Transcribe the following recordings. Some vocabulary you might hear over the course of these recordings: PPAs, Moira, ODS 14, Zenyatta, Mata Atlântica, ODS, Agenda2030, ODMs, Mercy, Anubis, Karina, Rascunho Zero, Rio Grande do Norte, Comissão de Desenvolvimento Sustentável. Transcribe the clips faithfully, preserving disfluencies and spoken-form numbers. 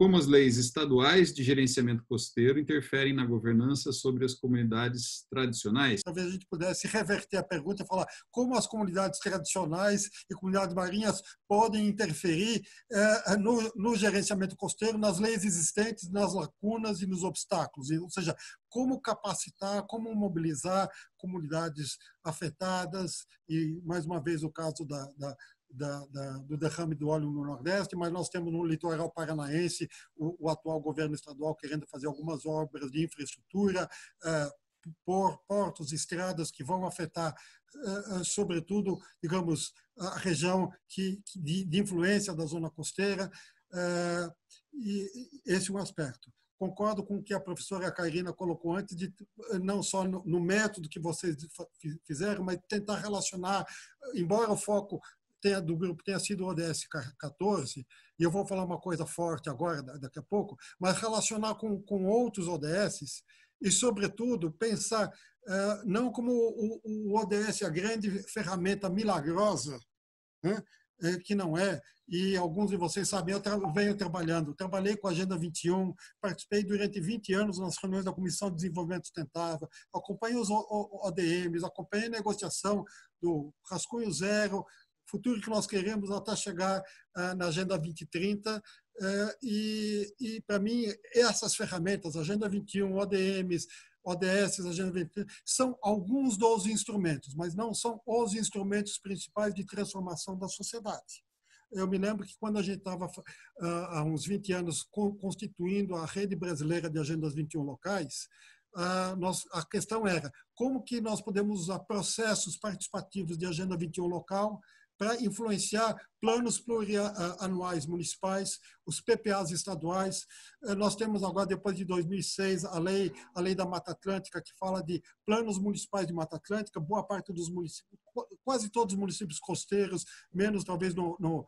como as leis estaduais de gerenciamento costeiro interferem na governança sobre as comunidades tradicionais? Talvez a gente pudesse reverter a pergunta e falar como as comunidades tradicionais e comunidades marinhas podem interferir eh, no, no gerenciamento costeiro, nas leis existentes, nas lacunas e nos obstáculos. Ou seja, como capacitar, como mobilizar comunidades afetadas e, mais uma vez, o caso da... da Da, da, do derrame do óleo no Nordeste, mas nós temos no litoral paranaense o, o atual governo estadual querendo fazer algumas obras de infraestrutura, uh, por portos, estradas que vão afetar, uh, uh, sobretudo, digamos, a região que, que de, de influência da zona costeira. Uh, e esse é um aspecto. Concordo com o que a professora Karina colocou antes, de não só no, no método que vocês fizeram, mas tentar relacionar, embora o foco Tenha, do grupo tenha sido o O D S quatorze, e eu vou falar uma coisa forte agora, daqui a pouco, mas relacionar com, com outros O D Ss e, sobretudo, pensar uh, não como o, o O D S, a grande ferramenta milagrosa, né? É, que não é, e alguns de vocês sabem, eu tra venho trabalhando, trabalhei com a Agenda vinte e um, participei durante vinte anos nas reuniões da Comissão de Desenvolvimento Sustentável, acompanhei os O D Ms, acompanhei a negociação do Rascunho Zero, futuro que nós queremos até chegar ah, na Agenda vinte e trinta. Ah, e, e para mmim, essas ferramentas, Agenda vinte e um, O D Ms, O D S, Agenda vinte e trinta, são alguns dos instrumentos, mas não são os instrumentos principais de transformação da sociedade. Eu me lembro que quando a gente estava, ah, há uns vinte anos, co constituindo a rede brasileira de Agendas vinte e um locais, ah, nós, a questão era como que nós podemos usar processos participativos de Agenda vinte e um local para influenciar planos plurianuais municipais, os P P As estaduais. Nós temos agora, depois de dois mil e seis, a lei, a lei da Mata Atlântica, que fala de planos municipais de Mata Atlântica. Boa parte dos municípios, quase todos os municípios costeiros, menos talvez no, no,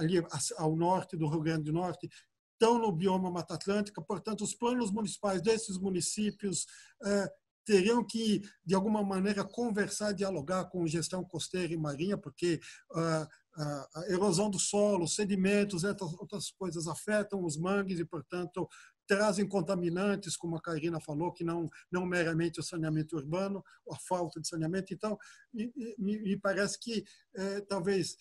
ali ao norte do Rio Grande do Norte, estão no bioma Mata Atlântica. Portanto, os planos municipais desses municípios eh, teriam que, de alguma maneira, conversar, dialogar com gestão costeira e marinha, porque uh, uh, a erosão do solo, sedimentos, outras, outras coisas afetam os mangues e, portanto, trazem contaminantes, como a Karina falou, que não, não meramente o saneamento urbano, a falta de saneamento. Então, me, me, me parece que, eh, talvez,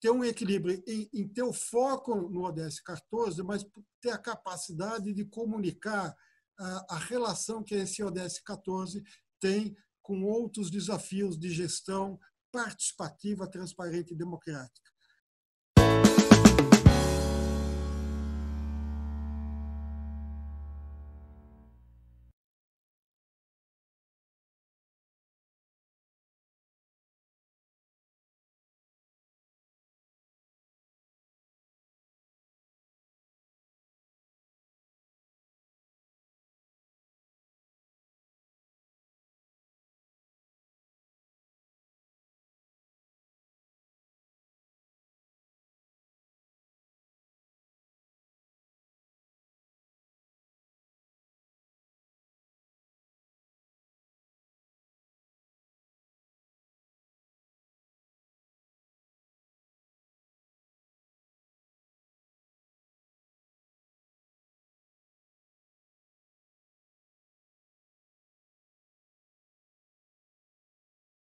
ter um equilíbrio em, em ter o foco no O D S quatorze, mas ter a capacidade de comunicar a relação que esse O D S quatorze tem com outros desafios de gestão participativa, transparente e democrática.